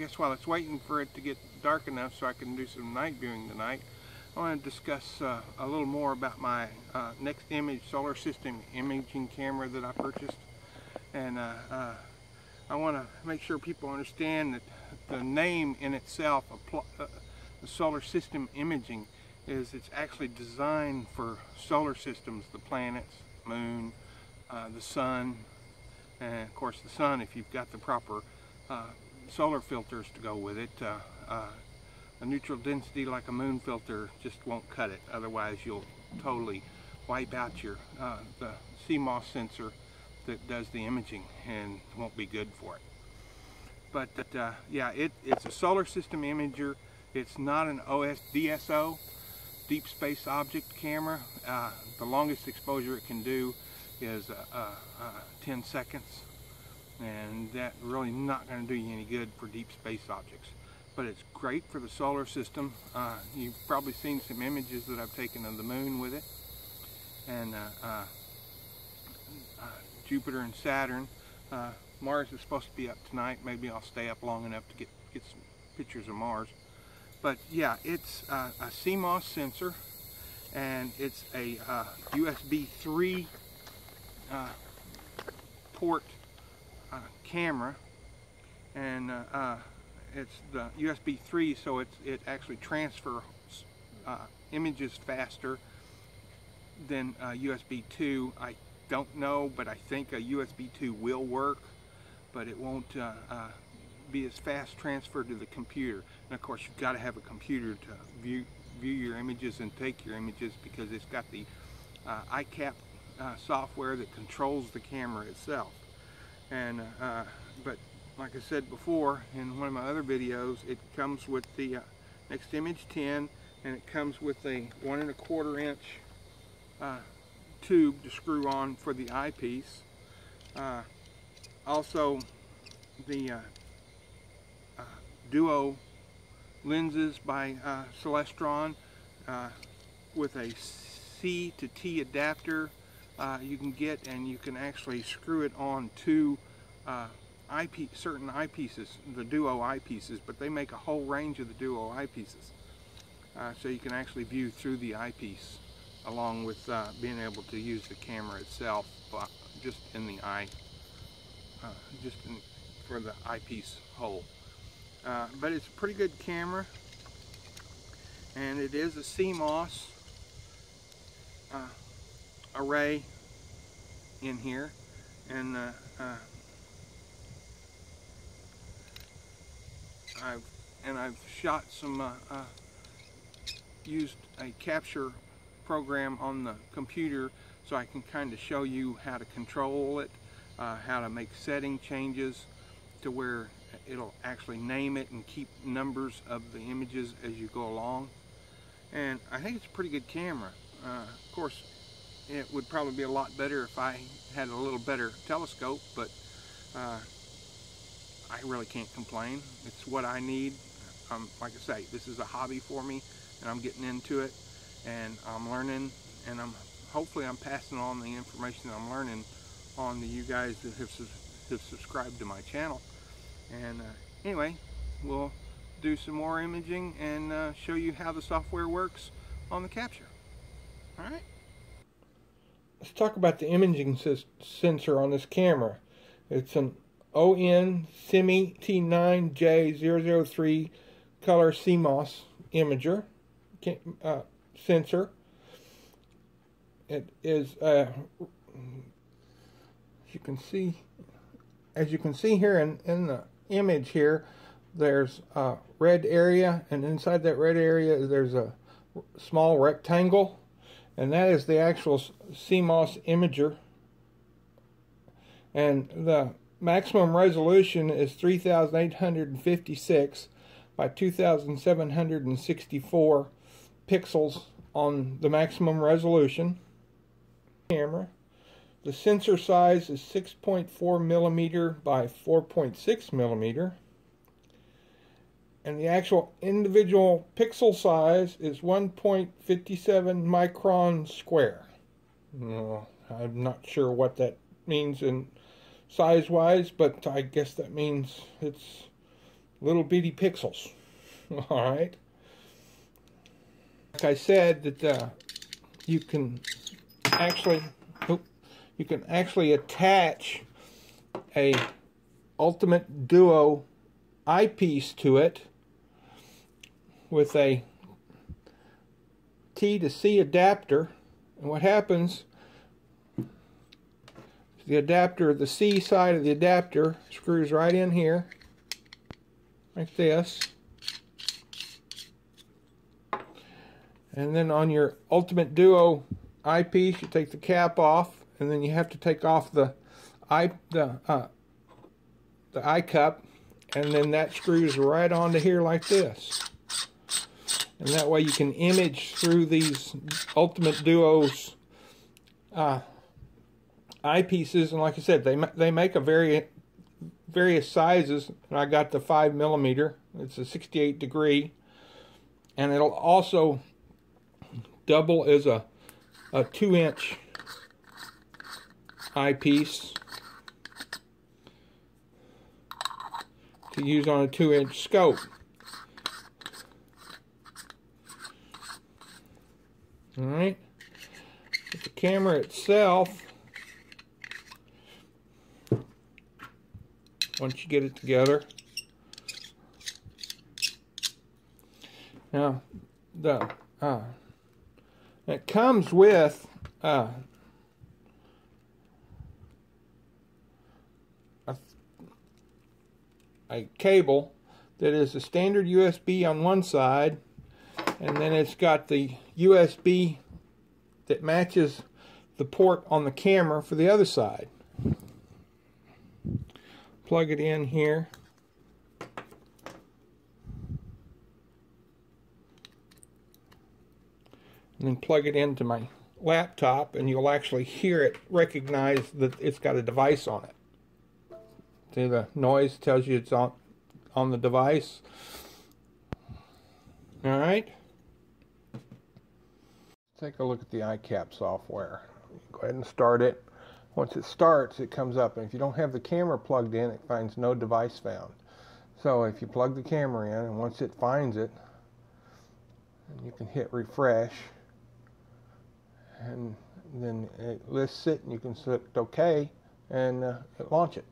guess while it's waiting for it to get dark enough so I can do some night viewing tonight, I want to discuss a little more about my NexImage solar system imaging camera that I purchased. And I want to make sure people understand that the name in itself, the solar system imaging, is it's actually designed for solar systems, the planets, moon, the sun, and of course the sun if you've got the proper solar filters to go with it. A neutral density like a moon filter just won't cut it, otherwise you'll totally wipe out your the CMOS sensor that does the imaging and won't be good for it. But yeah, it's a solar system imager. It's not an DSO, deep space object camera. The longest exposure it can do is 10 seconds, and that's really not going to do you any good for deep space objects. But it's great for the solar system. You've probably seen some images that I've taken of the moon with it, and Jupiter and Saturn. Mars is supposed to be up tonight. Maybe I'll stay up long enough to get some pictures of Mars. But yeah, it's a CMOS sensor, and it's a USB 3 port camera, and it's the USB 3, so it actually transfers images faster than USB 2. I don't know, but I think a USB 2 will work, but it won't be as fast transferred to the computer. And of course, you've got to have a computer to view your images and take your images, because it's got the iCap software that controls the camera itself. And but like I said before in one of my other videos, it comes with the NexImage 10, and it comes with a 1.25-inch tube to screw on for the eyepiece. Also, the Duo lenses by Celestron with a C to T adapter you can get, and you can actually screw it on to certain eyepieces, the Duo eyepieces, but they make a whole range of the Duo eyepieces. So you can actually view through the eyepiece, along with being able to use the camera itself just in the eye, for the eyepiece hole. But it's a pretty good camera, and it is a CMOS array in here, and I've shot some used a capture program on the computer, so I can kind of show you how to control it, how to make setting changes to where it'll actually name it and keep numbers of the images as you go along. And I think it's a pretty good camera. Of course, it would probably be a lot better if I had a little better telescope, but I really can't complain. It's what I need. Like I say, this is a hobby for me, and I'm getting into it, and I'm learning, and hopefully I'm passing on the information that I'm learning on to you guys that have subscribed to my channel. And anyway, we'll do some more imaging and show you how the software works on the capture. All right, let's talk about the imaging sensor on this camera. It's an ON-SEMI T9J003 color CMOS imager sensor. It is, as you can see here in the image here, there's a red area, and inside that red area there's a small rectangle, and that is the actual CMOS imager. And the maximum resolution is 3,856 by 2,764 pixels on the maximum resolution camera. The sensor size is 6.4 millimeter by 4.6 millimeter. And the actual individual pixel size is 1.57 micron square. No, I'm not sure what that means in size-wise, but I guess that means it's little bitty pixels. All right. Like I said, that you can actually attach a Ultimate Duo eyepiece to it with a T to C adapter, and what happens, the adapter, the C side of the adapter screws right in here like this, and then on your Ultimate Duo eyepiece you take the cap off, and then you have to take off the iCap, and then that screws right onto here like this. And that way you can image through these Ultimate Duo's eyepieces. And like I said, they make a various sizes. And I got the 5mm. It's a 68 degree, and it'll also double as a 2-inch eyepiece to use on a 2-inch scope. Alright, the camera itself, once you get it together. Now, it comes with a cable that is a standard USB on one side, and then it's got the USB that matches the port on the camera for the other side. Plug it in here. And then plug it into my laptop, and you'll actually hear it recognize that it's got a device on it. See, the noise tells you it's on the device. All right. Take a look at the iCap software. Go ahead and start it. Once it starts, it comes up, and if you don't have the camera plugged in, it finds no device found. So if you plug the camera in, and once it finds it, you can hit refresh, and then it lists it, and you can select OK, and it launches it.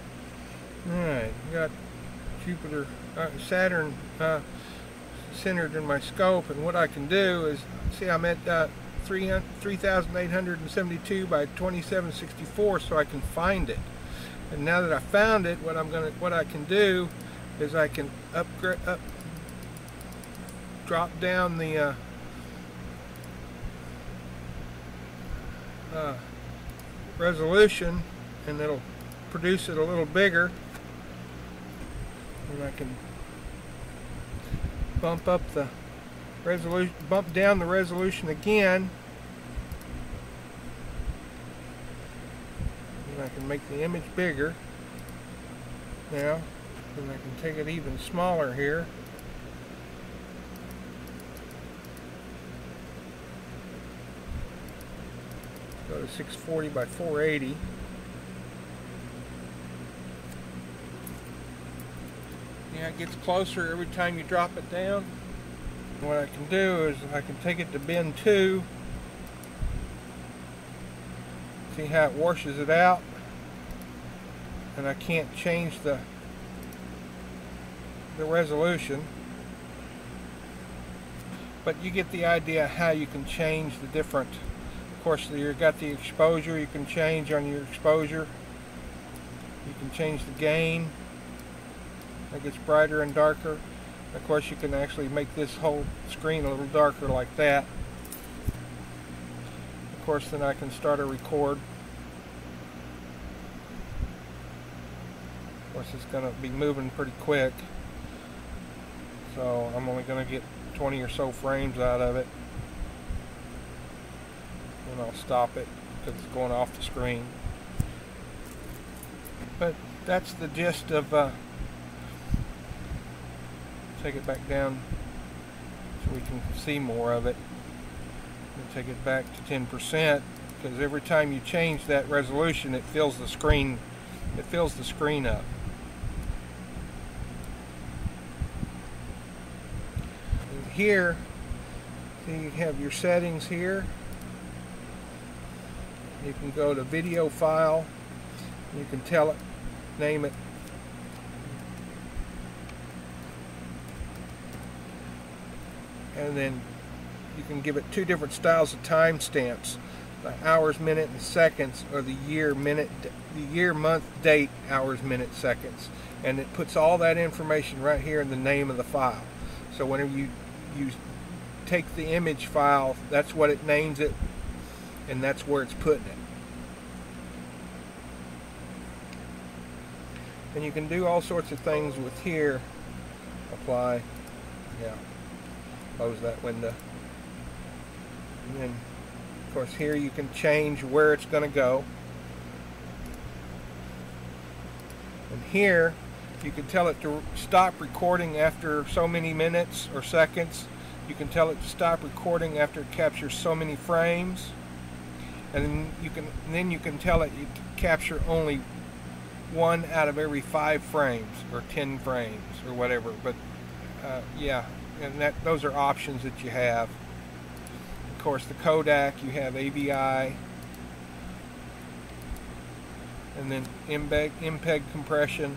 All right, you got Jupiter, Saturn centered in my scope, and what I can do is, see, I'm at 3,872 by 2,764, so I can find it. And now that I found it, what I can do is I can drop down the resolution, and it'll produce it a little bigger. And I can bump up the resolution, bump down the resolution again, and I can make the image bigger now, and I can take it even smaller here. Go to 640 by 480. Yeah, it gets closer every time you drop it down. What I can do is I can take it to bin 2. See how it washes it out. And I can't change the resolution. But you get the idea how you can change the different. Of course, you've got the exposure. You can change on your exposure. You can change the gain. It gets brighter and darker. Of course, you can actually make this whole screen a little darker like that. Of course, then I can start a record. Of course, it's going to be moving pretty quick, so I'm only going to get 20 or so frames out of it, and I'll stop it because it's going off the screen. But that's the gist of take it back down so we can see more of it. And take it back to 10%, because every time you change that resolution, it fills the screen up. here, so you have your settings here. You can go to video file. You can tell it, name it. And then you can give it two different styles of timestamps. The hours, minute, and seconds, or the year, minute, the year, month, date, hours, minute, seconds. And it puts all that information right here in the name of the file. So whenever you take the image file, that's what it names it, and that's where it's putting it. And you can do all sorts of things with here. Apply. Yeah. Close that window. And then, of course, here you can change where it's going to go. And here, you can tell it to stop recording after so many minutes or seconds. You can tell it to stop recording after it captures so many frames. And then you can tell it you capture only 1 out of every 5 frames or 10 frames or whatever. But yeah, and those are options that you have. Of course, the Kodak, you have AVI, and then MPEG compression.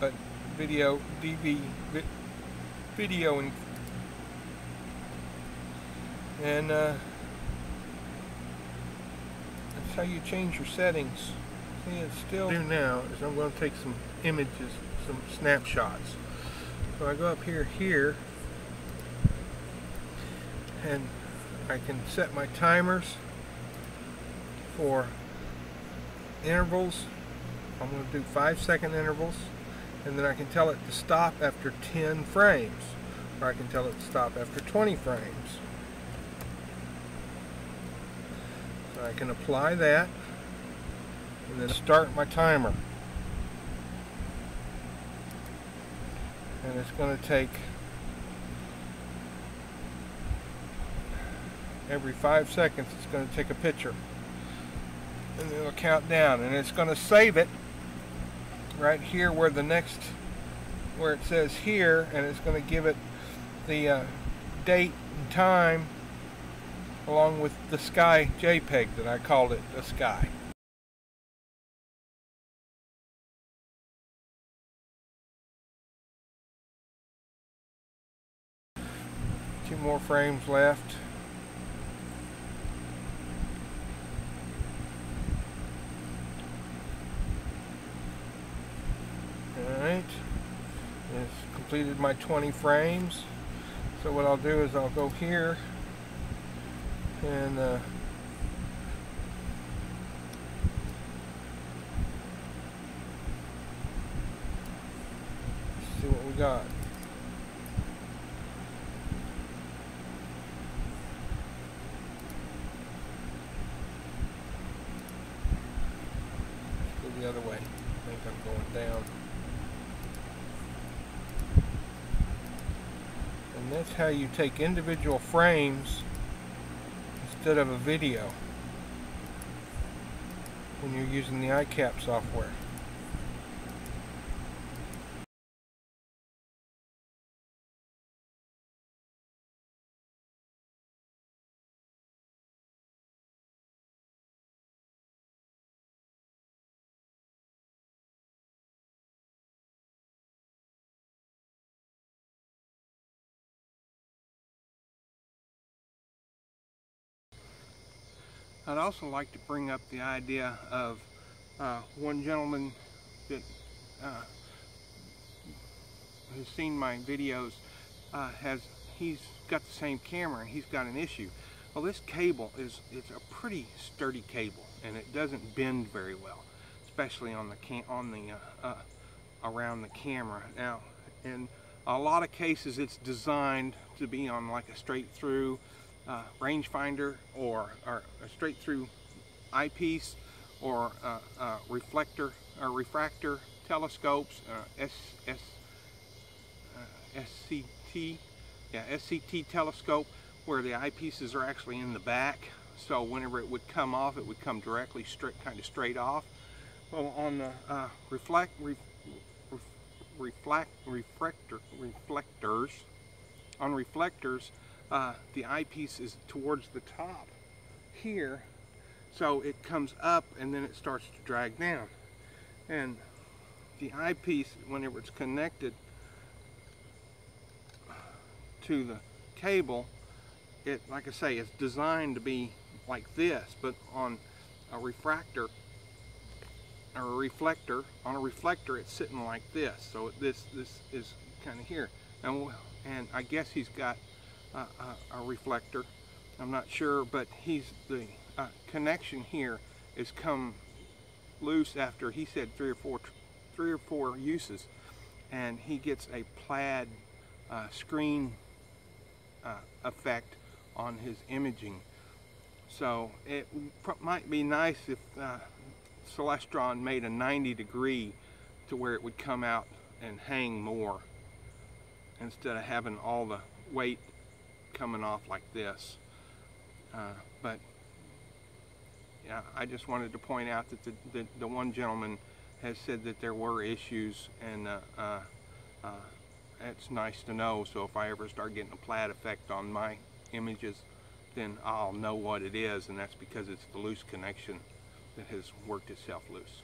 But video, video and that's how you change your settings. See, it's still do now is I'm going to take some images, some snapshots. So I go up here, and I can set my timers for intervals. I'm going to do 5-second intervals, and then I can tell it to stop after 10 frames, or I can tell it to stop after 20 frames. So I can apply that, and then start my timer. And it's going to take every 5 seconds, it's going to take a picture. And it'll count down, and it's going to save it right here where the next, where it says here, and it's going to give it the date and time along with the sky JPEG that I called it, the sky. Two more frames left. Alright, it's completed my 20 frames. So what I'll do is I'll go here and see what we got. Let's go the other way. I think I'm going down. And that's how you take individual frames instead of a video when you're using the iCap software. I'd also like to bring up the idea of one gentleman that has seen my videos. He's got the same camera and he's got an issue. Well, this cable it's a pretty sturdy cable, and it doesn't bend very well, especially on the around the camera. Now, in a lot of cases, it's designed to be on like a straight through rangefinder or a straight through eyepiece or reflector or refractor telescopes, SCT, yeah, SCT telescope, where the eyepieces are actually in the back, so whenever it would come off, it would come directly straight, kind of straight off. Well, on the on reflectors, the eyepiece is towards the top here, so it comes up and then it starts to drag down. And the eyepiece, whenever it's connected to the cable, it, like I say, it's designed to be like this, but on a refractor or a reflector, on a reflector it's sitting like this, so this is kind of here. And I guess he's got a reflector, I'm not sure, but the connection here has come loose after, he said, three or four uses, and he gets a plaid screen effect on his imaging. So it might be nice if Celestron made a 90-degree to where it would come out and hang more instead of having all the weight coming off like this. But yeah, I just wanted to point out that the one gentleman has said that there were issues, and it's nice to know. So if I ever start getting a plaid effect on my images, then I'll know what it is, and that's because it's the loose connection that has worked itself loose.